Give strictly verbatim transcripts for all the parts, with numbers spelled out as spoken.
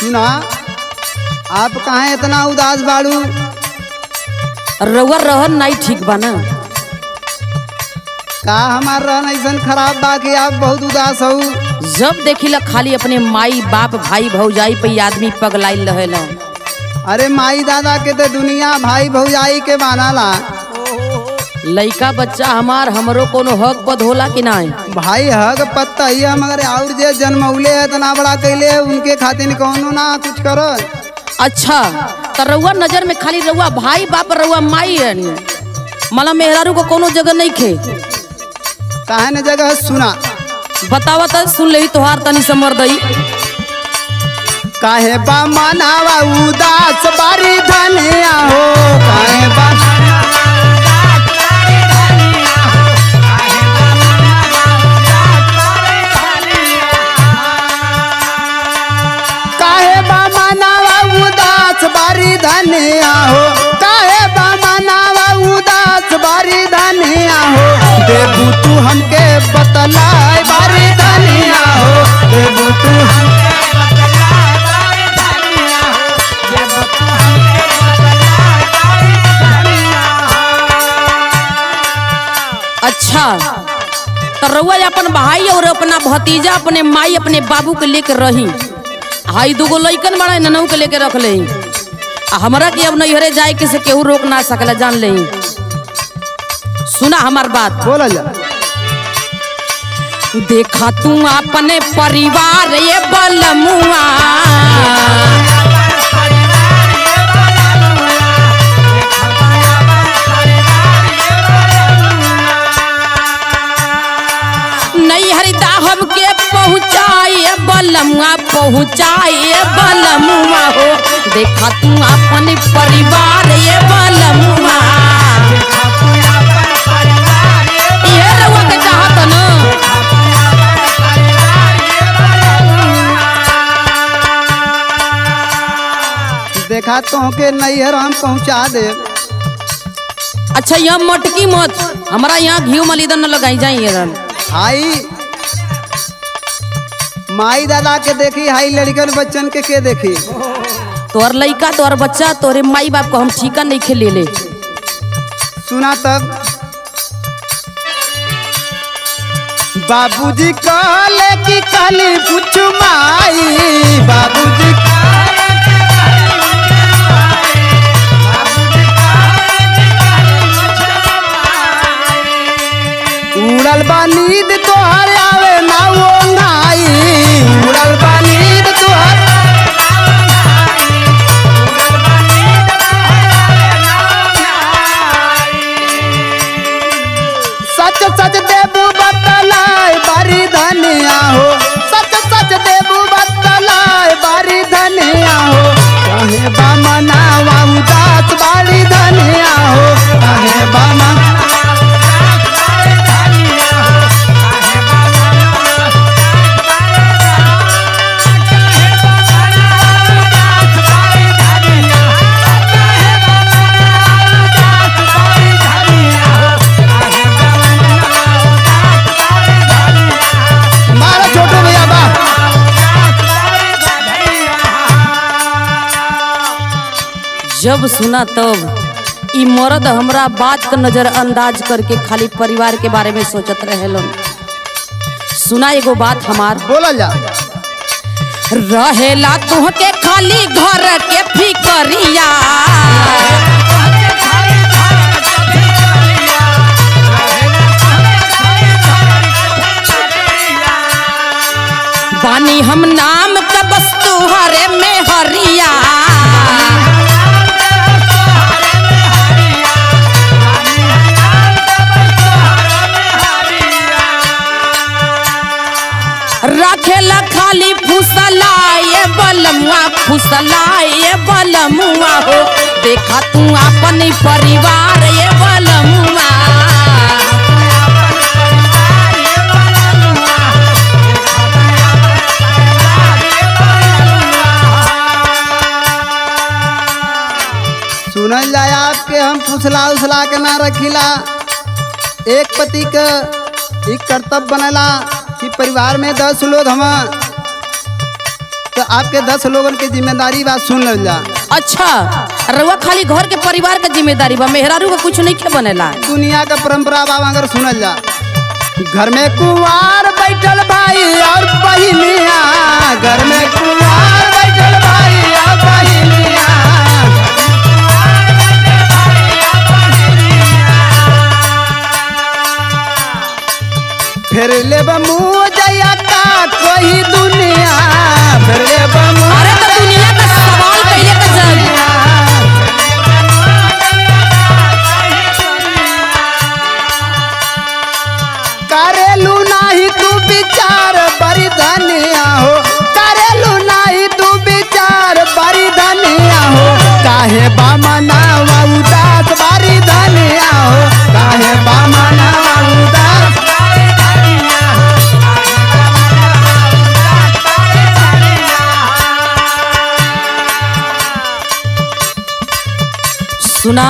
सुना, आप कहाँ इतना उदास बाड़ू? रउआ रहन नहीं ठीक बा ना? का हमार रहन ऐसा खराब बा कि आप बहुत उदास हो? जब देखिला खाली अपने माई बाप भाई भौजाई पे आदमी पगलाइल रहेला। अरे माई दादा के तो दुनिया भाई भौजाई के बनाला। लइका बच्चा हमार हमरो कोनो हक पद होला कि नहीं? भाई हक पत्ता ही है, मगर और जे जन्मौले है इतना बड़ा कैले उनके खातिर कोनो ना कुछ करो। अच्छा तो रउआ नजर में खाली रउआ भाई बाप रउआ माई है, मला मेहरारू को कोनो जगह नहीं खे? कहा न जगह सुना बतावा तो सुन ले तोहार तनी समर दई। काहे बा मनावा उदास बारी धनिया हो, काहे बा बारी धनिया हो, काहे बा मनावा उदास बारी धनिया हो। देबू तू हमके बतलाए बारी धनिया हो, देबू तू हमके बतलाए बारी धनिया हो, देबू तू हमके बतलाए बारी धनिया हो। अच्छा तो रउआ अपन भाई और अपना भतीजा अपने माई अपने बाबू के लेकर रही, हाई दूगो लइकन बड़ा ननऊ के लेकर रख ले, हमरा की अब नैहरे जाए किसे केहू रोक ना सकला, जान ले। सुना हमार बात, बोला जा। देखा तू अपने परिवार ये बलमुआ, नैहर दाहब के पहुँचाए बलमुआ, पहुँचाए बलमुआ हो। देखा तू अपन परिवार ये बलमुआ, ये रउआ के चाहत न। देखा तोहके नैहर हम पहुँचा दे। अच्छा यहाँ मटकी मत, हमरा यहाँ घी मलिदन न लगाई जाई। हाई माई दादा के देखी, हाई लड़कन बच्चन के के देखी। तोर लड़का तोर बच्चा तोरे माई बाप को हम ठीका नहीं खे ले, ले। सुना तब बाबूजी कहले कि कहली पूछ माई, बाबूजी उड़ल बा नींद तोहर आवे ना ओंघाई, उड़ल बा नींद तोहर सच सच देबू बतलाए बारी धनिया हो, सच सच देबू बतलाए बारी धनिया हो। काहे बा मनावा उदास बारी धनिया हो, काहे बा मनावा जब सुना तब ई मर्द हमरा बात का नजरअंदाज करके खाली परिवार के बारे में सोचत रहेलन। सुना एगो बात हमार, बोला जा। रहेला तुहके खाली घर के फिकरिया, बानी हम नाम का बस तुहरे में हरिया, रखेला खाली फुसलाए बलमुआ, फुसलाए बलमुआ हो। देखा तू अपने परिवार ये बलमुआ, सुनल जाए आपके हम फुसला उसला के ना रखिला। एक पति के एक कर्तव्य बनला कि परिवार में दस लोग हम तो आपके दस लोगों की जिम्मेदारी बात सुन ला। अच्छा रउआ खाली घर के परिवार के जिम्मेदारी बा, मेहरारू का कुछ नहीं के बनेला। दुनिया का परंपरा बा अगर सुनल जा। घर में कुंवार बैठल भाई और बहिनिया, घर में कुंवार बैठल भाई और बहिनिया, फिर ले बमू जया का कोई दुनिया, फिर ले बमू। अरे तो दुनिया का सवाल कहिए का जन। करेलू नाही तू विचार बड़ी धनिया हो, करेलू नाही तू विचार बड़ी धनिया हो, काहे बा मनावा उदास बड़ी धनिया हो, काहे बा मनावा उदास बड़ी धनिया हो। सुना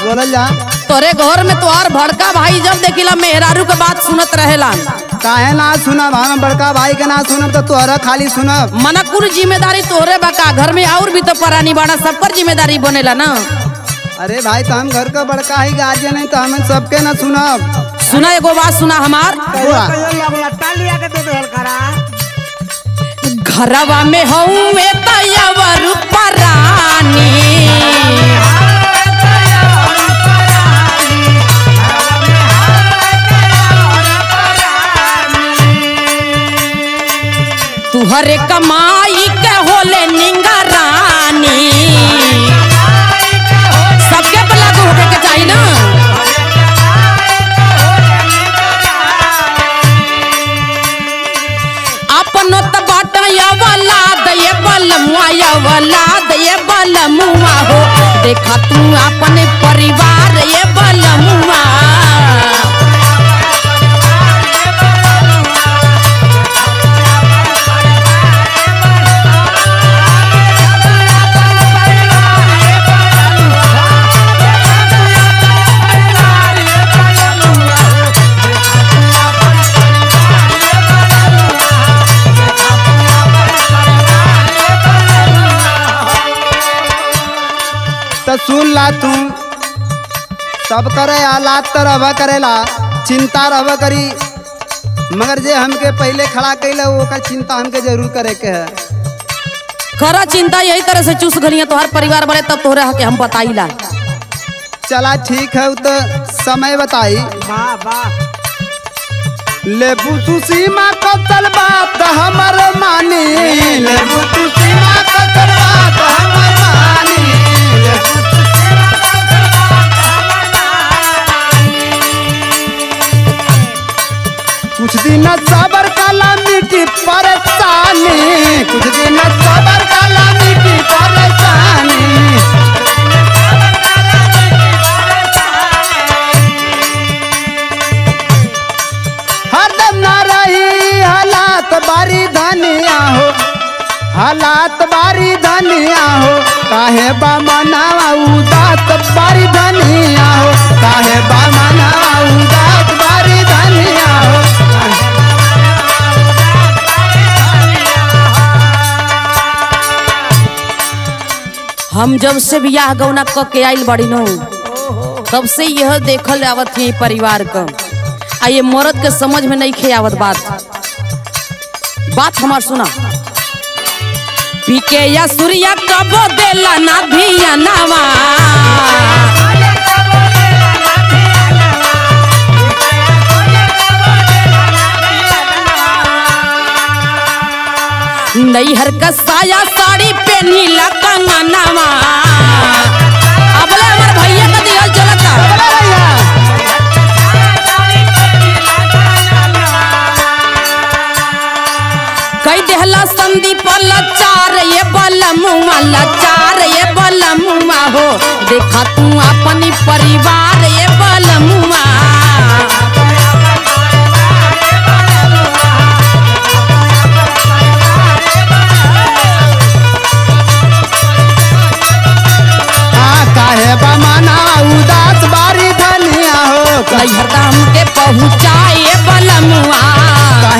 बोल जा तोरे घर में तो और बड़का भाई जब देखिला मेहरारू के बात सुनत रहेला। काहे ना सुनब हम बड़का भाई के ना सुनब तो तोहरा खाली सुनब। मना कुल जिम्मेदारी तोहरे बाका, घर में और भी तो परानी बाड़ा, सबकर जिम्मेदारी बनेला ना। अरे भाई तो हम घर का बड़का ही गार्जियन है तो हम सबके ना सुनब। सुना एगो बात सुना हमार घरवा में हूँ तुहरे कमाई के होले निंगा रानी, सबके पर लागू होके के चाहिए ना। अपनो त बाटया वाला दये बलमुआ वाला दये बलमुआ हो, देखा तू अपने परिवार ये बलमुआ। सुन ला तू सब करे आलात तो रह करेला, चिंता रह करी मगर जे हमके पहले खड़ा कैल वो का चिंता हमके जरूर करे के है। करा चिंता यही तरह से चूस घनिया तोहर परिवार वाले तब तोहरा के हम बताइला। चला ठीक है तो समय बताई। वाह वाह ले बुतु सीमा कतल बात हमर मानी, ले बुतु सीमा कतल बात हमर मानी, कुछ दिन सबर काला मिट्टी परेशानी, कुछ दिन सबर काला मिट्टी परेशानी, हरदम ना रही हालात बारी धनिया हो, हालात बारी धनिया हो, काहे बा मनावा उदास बारी धनिया हो, काहे बा मनावा उदास बारी धनिया हो। हम जब से बियाह गौना के आइल बड़ी नो तब से यह देखल आवत है परिवार का, आ ये मरद के समझ में नहीं खे आवत बात। बात हमार सुना पीके या सूर्या कब देला ना भिया नावा, नैहर का साया साड़ी पहनी ला कंगनवा। अब ले हमारे भैया का दिया जलता। कई देहला संदीप लचार ये बलमुआ, लचार ये बलमुआ हो, देखा तू अपनी परिवार ये बलमुआ। काहे बा मनावा उदास बारी धनिया हो, नैहर हमके पहुँचाए बलमुआ।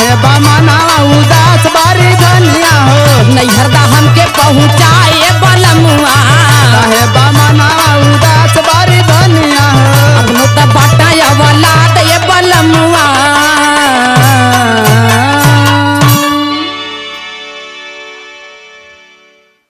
है बमनावा उदास बारी धनिया हो नैहर दा हमके पहुँचाए बलमुआ है।